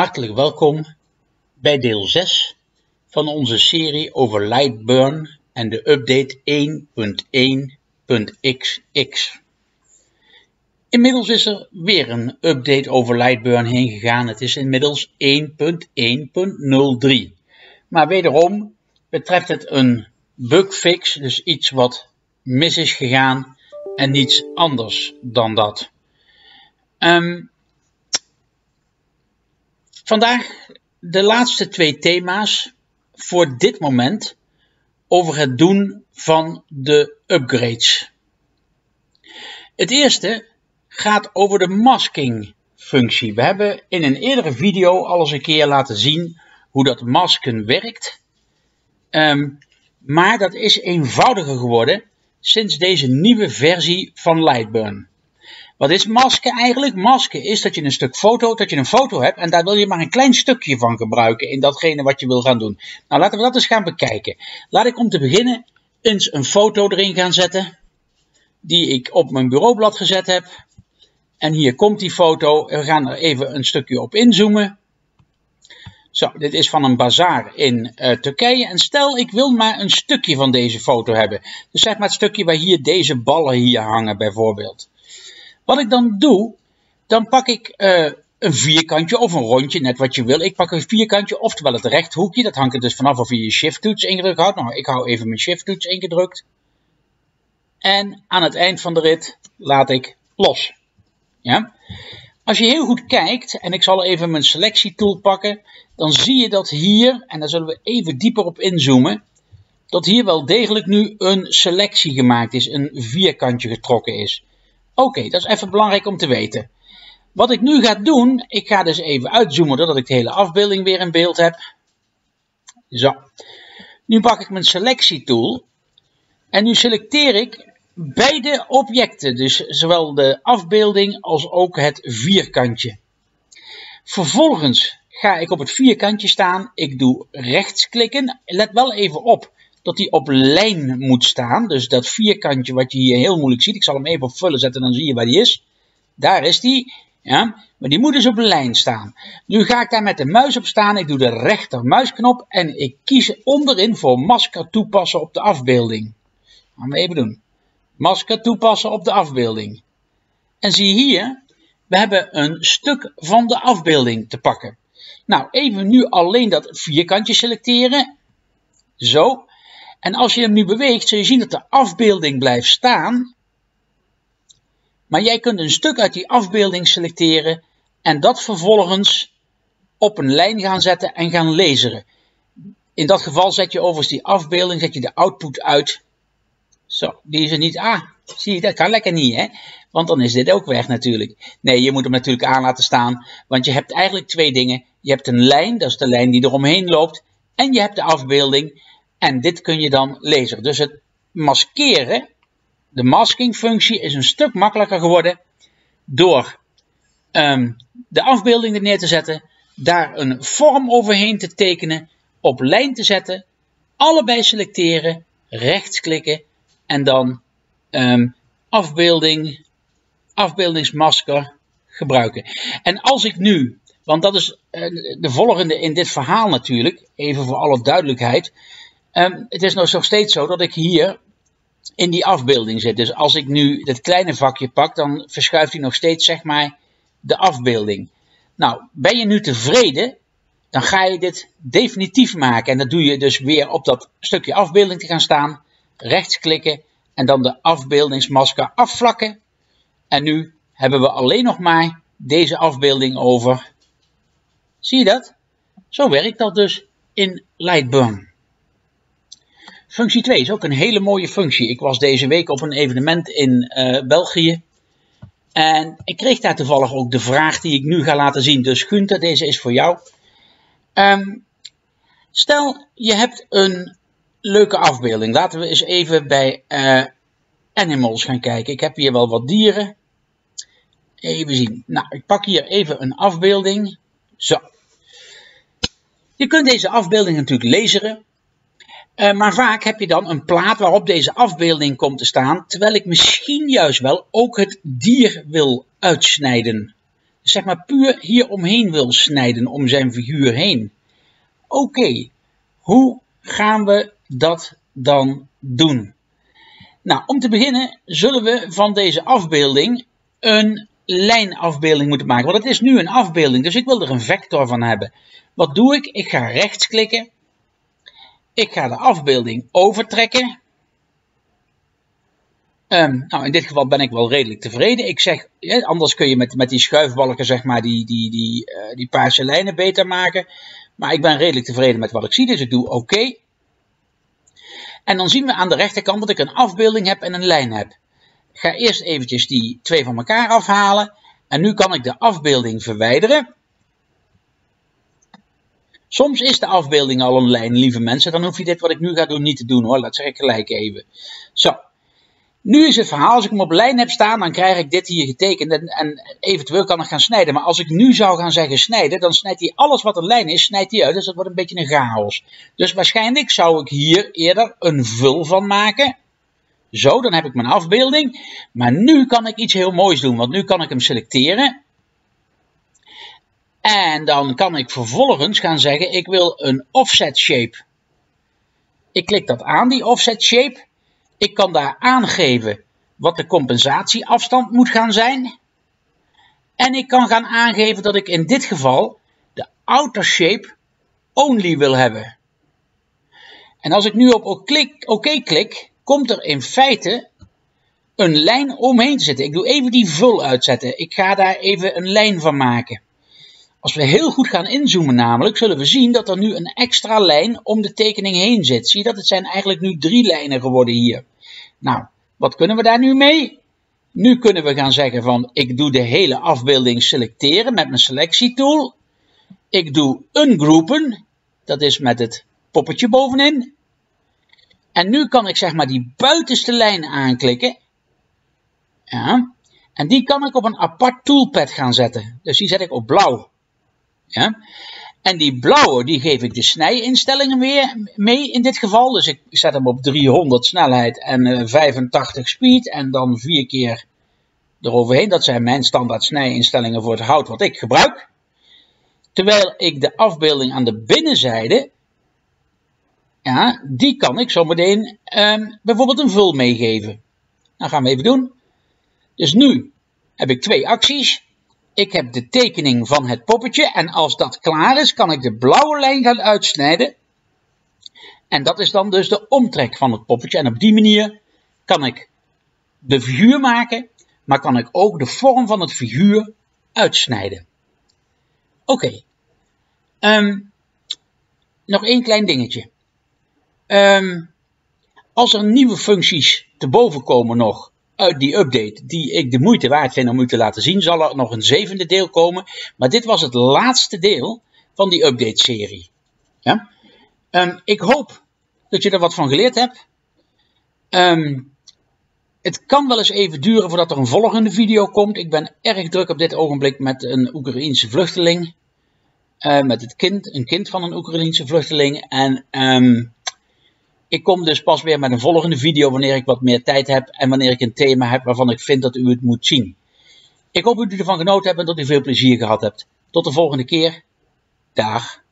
Hartelijk welkom bij deel 6 van onze serie over Lightburn en de update 1.1.xx. Inmiddels is er weer een update over Lightburn heen gegaan. Het is inmiddels 1.1.03. Maar wederom betreft het een bugfix, dus iets wat mis is gegaan en niets anders dan dat. Vandaag de laatste twee thema's voor dit moment over het doen van de upgrades. Het eerste gaat over de masking functie. We hebben in een eerdere video al eens een keer laten zien hoe dat masken werkt. Maar dat is eenvoudiger geworden sinds deze nieuwe versie van Lightburn. Wat is masken eigenlijk? Masken is dat je een foto hebt en daar wil je maar een klein stukje van gebruiken in datgene wat je wil gaan doen. Nou, laten we dat eens gaan bekijken. Laat ik om te beginnen eens een foto erin gaan zetten die ik op mijn bureaublad gezet heb. En hier komt die foto. We gaan er even een stukje op inzoomen. Zo, dit is van een bazaar in Turkije. En stel, ik wil maar een stukje van deze foto hebben. Dus zeg maar het stukje waar hier deze ballen hier hangen bijvoorbeeld. Wat ik dan doe, dan pak ik een vierkantje of een rondje, net wat je wil. Ik pak een vierkantje, oftewel het rechthoekje. Dat hangt er dus vanaf of je je shift-toets ingedrukt houdt. Nou, ik hou even mijn shift-toets ingedrukt. En aan het eind van de rit laat ik los. Ja? Als je heel goed kijkt, en ik zal even mijn selectietool pakken, dan zie je dat hier, en daar zullen we even dieper op inzoomen, dat hier wel degelijk nu een selectie gemaakt is, een vierkantje getrokken is. Oké, dat is even belangrijk om te weten. Wat ik nu ga doen, ik ga dus even uitzoomen, doordat ik de hele afbeelding weer in beeld heb. Zo. Nu pak ik mijn selectietool. En nu selecteer ik beide objecten. Dus zowel de afbeelding als ook het vierkantje. Vervolgens ga ik op het vierkantje staan. Ik doe rechtsklikken. Let wel even op dat die op lijn moet staan. Dus dat vierkantje wat je hier heel moeilijk ziet. Ik zal hem even op vullen zetten, dan zie je waar die is. Daar is die. Ja, maar die moet dus op lijn staan. Nu ga ik daar met de muis op staan. Ik doe de rechtermuisknop en ik kies onderin voor masker toepassen op de afbeelding. Gaan we even doen. Masker toepassen op de afbeelding. En zie je hier, we hebben een stuk van de afbeelding te pakken. Nou, even nu alleen dat vierkantje selecteren. Zo. En als je hem nu beweegt, zul je zien dat de afbeelding blijft staan. Maar jij kunt een stuk uit die afbeelding selecteren en dat vervolgens op een lijn gaan zetten en gaan laseren. In dat geval zet je overigens die afbeelding, zet je de output uit. Zo, die is er niet. Ah, zie je, dat kan lekker niet, hè? Want dan is dit ook weg natuurlijk. Nee, je moet hem natuurlijk aan laten staan, want je hebt eigenlijk twee dingen. Je hebt een lijn, dat is de lijn die eromheen loopt, en je hebt de afbeelding. En dit kun je dan lezen. Dus het maskeren, de masking functie, is een stuk makkelijker geworden door de afbeelding er neer te zetten, daar een vorm overheen te tekenen, op lijn te zetten, allebei selecteren, rechtsklikken en dan afbeeldingsmasker gebruiken. En als ik nu, want dat is de volgende in dit verhaal natuurlijk, even voor alle duidelijkheid. Het is nog steeds zo dat ik hier in die afbeelding zit. Dus als ik nu dat kleine vakje pak, dan verschuift hij nog steeds, zeg maar, de afbeelding. Nou, ben je nu tevreden, dan ga je dit definitief maken. En dat doe je dus weer op dat stukje afbeelding te gaan staan. Rechtsklikken en dan de afbeeldingsmasker afvlakken. En nu hebben we alleen nog maar deze afbeelding over. Zie je dat? Zo werkt dat dus in Lightburn. Functie 2 is ook een hele mooie functie. Ik was deze week op een evenement in België. En ik kreeg daar toevallig ook de vraag die ik nu ga laten zien. Dus Gunther, deze is voor jou. Stel, je hebt een leuke afbeelding. Laten we eens even bij animals gaan kijken. Ik heb hier wel wat dieren. Even zien. Nou, ik pak hier even een afbeelding. Zo. Je kunt deze afbeelding natuurlijk laseren. Maar vaak heb je dan een plaat waarop deze afbeelding komt te staan, terwijl ik misschien juist wel ook het dier wil uitsnijden. zeg maar puur hier omheen wil snijden, om zijn figuur heen. Oké, hoe gaan we dat dan doen? Nou, om te beginnen zullen we van deze afbeelding een lijnafbeelding moeten maken. Want het is nu een afbeelding, dus ik wil er een vector van hebben. Wat doe ik? Ik ga rechtsklikken. Ik ga de afbeelding overtrekken. Nou, in dit geval ben ik wel redelijk tevreden. Ik zeg, ja, anders kun je met die schuifbalken zeg maar die paarse lijnen beter maken. Maar ik ben redelijk tevreden met wat ik zie, dus ik doe oké. En dan zien we aan de rechterkant dat ik een afbeelding heb en een lijn heb. Ik ga eerst eventjes die twee van elkaar afhalen. En nu kan ik de afbeelding verwijderen. Soms is de afbeelding al een lijn, lieve mensen. Dan hoef je dit wat ik nu ga doen niet te doen hoor. Dat zeg ik gelijk even. Zo. Nu is het verhaal, als ik hem op lijn heb staan, dan krijg ik dit hier getekend en eventueel kan ik gaan snijden. Maar als ik nu zou gaan zeggen snijden, dan snijdt hij alles wat een lijn is, snijdt hij uit. Dus dat wordt een beetje een chaos. Dus waarschijnlijk zou ik hier eerder een vul van maken. Zo, dan heb ik mijn afbeelding. Maar nu kan ik iets heel moois doen, want nu kan ik hem selecteren. En dan kan ik vervolgens gaan zeggen, ik wil een offset shape. Ik klik dat aan, die offset shape. Ik kan daar aangeven wat de compensatieafstand moet gaan zijn. En ik kan gaan aangeven dat ik in dit geval de outer shape only wil hebben. En als ik nu op OK klik, komt er in feite een lijn omheen te zitten. Ik doe even die vul uitzetten. Ik ga daar even een lijn van maken. Als we heel goed gaan inzoomen namelijk, zullen we zien dat er nu een extra lijn om de tekening heen zit. Zie je dat? Het zijn eigenlijk nu 3 lijnen geworden hier. Nou, wat kunnen we daar nu mee? Nu kunnen we gaan zeggen van, ik doe de hele afbeelding selecteren met mijn selectietool. Ik doe ungroupen, dat is met het poppetje bovenin. En nu kan ik zeg maar die buitenste lijn aanklikken. Ja, en die kan ik op een apart toolpad gaan zetten. Dus die zet ik op blauw. Ja. En die blauwe, die geef ik de snijinstellingen weer mee in dit geval. Dus ik zet hem op 300 snelheid en 85 speed en dan 4 keer eroverheen. Dat zijn mijn standaard snijinstellingen voor het hout wat ik gebruik. Terwijl ik de afbeelding aan de binnenzijde, ja, die kan ik zometeen bijvoorbeeld een vul meegeven. Nou, gaan we even doen. Dus nu heb ik 2 acties. Ik heb de tekening van het poppetje en als dat klaar is, kan ik de blauwe lijn gaan uitsnijden. En dat is dan dus de omtrek van het poppetje. En op die manier kan ik de figuur maken, maar kan ik ook de vorm van het figuur uitsnijden. Oké, nog één klein dingetje. Als er nieuwe functies te boven komen nog, uit die update die ik de moeite waard vind om u te laten zien, zal er nog een 7e deel komen. Maar dit was het laatste deel van die update serie. Ja? Ik hoop dat je er wat van geleerd hebt. Het kan wel eens even duren voordat er een volgende video komt. Ik ben erg druk op dit ogenblik met een Oekraïense vluchteling. Met een kind van een Oekraïense vluchteling. En ik kom dus pas weer met een volgende video wanneer ik wat meer tijd heb en wanneer ik een thema heb waarvan ik vind dat u het moet zien. Ik hoop dat u ervan genoten hebt en dat u veel plezier gehad hebt. Tot de volgende keer. Dag.